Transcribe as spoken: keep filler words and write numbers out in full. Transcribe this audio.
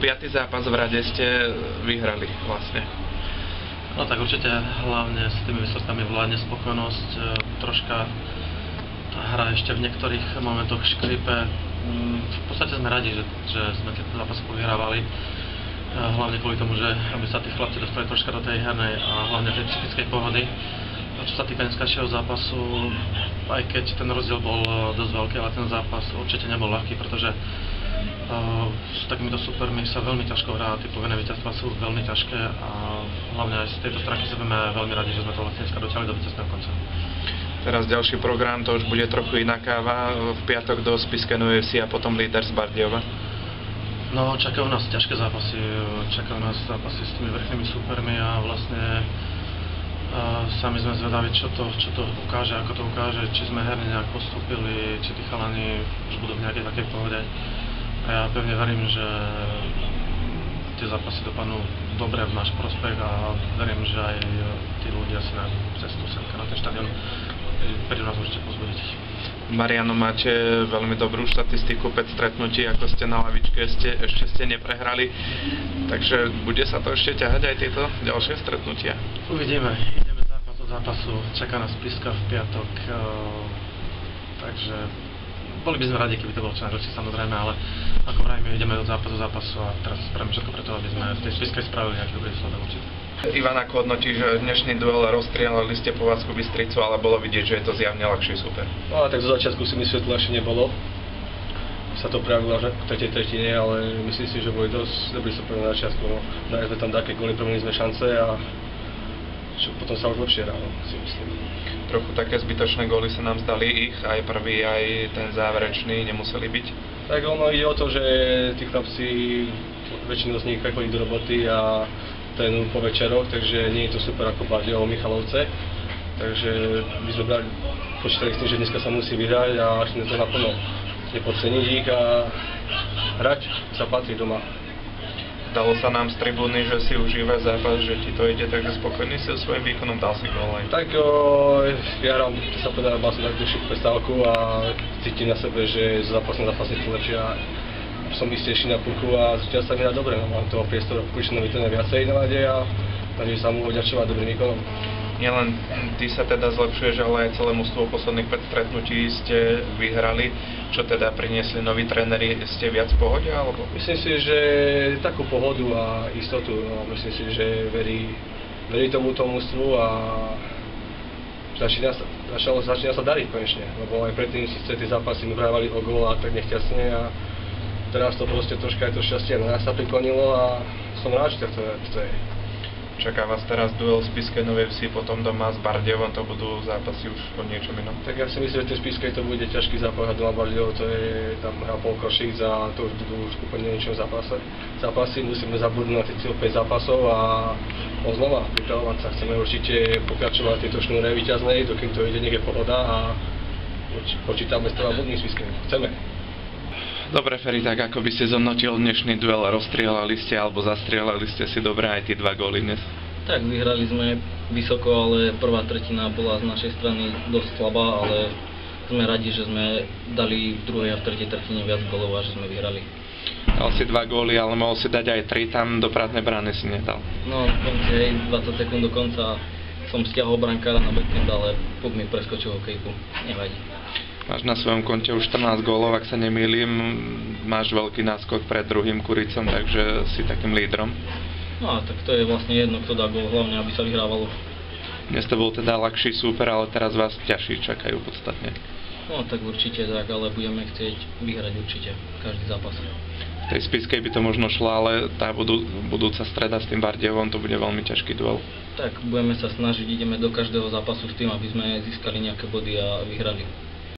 piaty zápas v rade ste vyhrali vlastne. No tak určite hlavne s tými výsledkami vládne spokojnosť, troška hra ešte v niektorých momentoch škripe. V podstate sme radi, že, že sme tie zápasy vyhrávali. Hlavne kvôli tomu, že aby sa tí chlapci dostali troška do tej hernej a hlavne tej psychickej pohody. A čo sa týka dnešného zápasu, aj keď ten rozdiel bol dosť veľký, ale ten zápas určite nebol ľahký, pretože s takýmito supermi sa veľmi ťažko hrá, tie povinné víťazstvá sú veľmi ťažké a hlavne aj z tejto stránky sme veľmi radi, že sme to vlastne dotiahli do víťazného konca. Teraz ďalší program, to už bude trochu iná káva, v piatok do Spišského ú ef cé a potom Líder z Bardejova. No, čakajú nás ťažké zápasy, čakajú nás zápasy s tými vrchnými supermi a vlastne sami sme zvedaví, čo to, čo to ukáže, ako to ukáže, či sme herne nejak postúpili, či tí chalani už budú v nejakej takej pohode. A ja pevne verím, že tie zápasy dopadnú dobre v náš prospech a verím, že aj tí ľudia si na cestu semka na ten štadión prídu nás určite pozbudiť. Mariano, máte veľmi dobrú štatistiku, päť stretnutí, ako ste na lavičke, ste, ešte ste neprehrali, takže bude sa to ešte ťahať aj tieto ďalšie stretnutia? Uvidíme, ideme zápas od zápasu, čaká nás Spišská v piatok, takže boli by sme radi, keby to bolo čo najlepšie, samozrejme, ale ako vrajme, ideme od zápasu do zápasu a teraz spravíme všetko preto, aby sme v tej Spišskej spravili nejaký dobrý výsledok určite. Ivan, ako hodnotíš dnešný duel? Rozstrieľali ste Považskú Bystricu, ale bolo vidieť, že je to zjavne ľahšie super. No, tak zo začiatku si myslím, že to ľahšie nebolo. Sa to prejavilo až v tretej tretine, ale myslím si, že boli dosť dobrý super na začiatku. Dali sme tam také góly, premenili sme šance a čo, potom sa už lepšie hrálo, si myslím. Trochu také zbytočné góly sa nám zdali ich, aj prvý, aj ten záverečný, nemuseli byť? Tak ono ide o to, že tí chlapci, väčšinou z nich chodí do roboty a trénujú po večeroch, takže nie je to super ako Bardejov, Michalovce. Takže my sme brali, počítali s tým, že dneska sa musí vyhrať a chceme to naplno nepodceniť ich a hrať sa patrí doma. Dalo sa nám z tribúny, že si užíva zápas, že ti to ide, takže spokojný si so svojím výkonom, dal si gól aj. Tak o, ja hrám, sa povedal, mal som takú dlhšiu prestávku a cítim na sebe, že zápas na zápas je to lepšie a som istejší na puku a zúčil sa mi na dobre, no, mám toho priestoru Kučinovi ten viacej na lade a takže sa mu oďačovať dobrým výkonom. Nielen ty sa teda zlepšuješ, ale aj celé mužstvo posledných päť stretnutí ste vyhrali. Čo teda priniesli noví tréneri? Ste viac v pohode? Alebo? Myslím si, že takú pohodu a istotu. No, myslím si, že verí, verí tomuto mužstvu a začína sa, začalo, začína sa dariť konečne. Lebo aj predtým si tie zápasy vyhrávali o gól a tak nechťastne a teraz to proste troška je to šťastie na nás sa priklonilo a som rád, že to, to je. Čaká vás teraz duel Spišskej Novej Vsi, potom doma s Bardejovom, to budú zápasy už o niečom inom. Tak ja si myslím, že v Spišskej to bude ťažký zápas a doma Bardejov, to je tam hra pol košíc a to už budú už úplne niečom zápase. Zápasy musíme zabudnúť na tých päť zápasov a znova pripravovať sa. Chceme určite pokračovať tieto šnúre víťaznej, dokým to ide, nech je pohoda a počítame s toho bodných Spišskej. Chceme. Dobre, Feri, tak ako by ste zhodnotil dnešný duel? Rozstrieľali ste alebo zastrieľali ste si dobre aj tí dva góly dnes? Tak, vyhrali sme vysoko, ale prvá tretina bola z našej strany dosť slabá, ale sme radi, že sme dali v druhej a v tretej tretine viac gólov a že sme vyhrali. Dal si dva góly, ale mohol si dať aj tri, tam do prázdnej brány si nedal. No, hej, dvadsať sekúnd do konca som stiahol brankára na backhand, ale puk mi preskočil hokejku, nevadí. Máš na svojom konte už štrnásť gólov, ak sa nemýlim, máš veľký náskok pred druhým Kuricom, takže si takým lídrom. No tak to je vlastne jedno, kto dá gól, hlavne aby sa vyhrávalo. Dnes to bol teda ľahší súper, ale teraz vás ťažší čakajú podstatne. No tak určite tak, ale budeme chcieť vyhrať určite každý zápas. V tej Spišskej by to možno šlo, ale tá budú, budúca streda s tým Bardejovom, to bude veľmi ťažký duel. Tak budeme sa snažiť, ideme do každého zápasu s tým, aby sme získali nejaké body a vyhrali.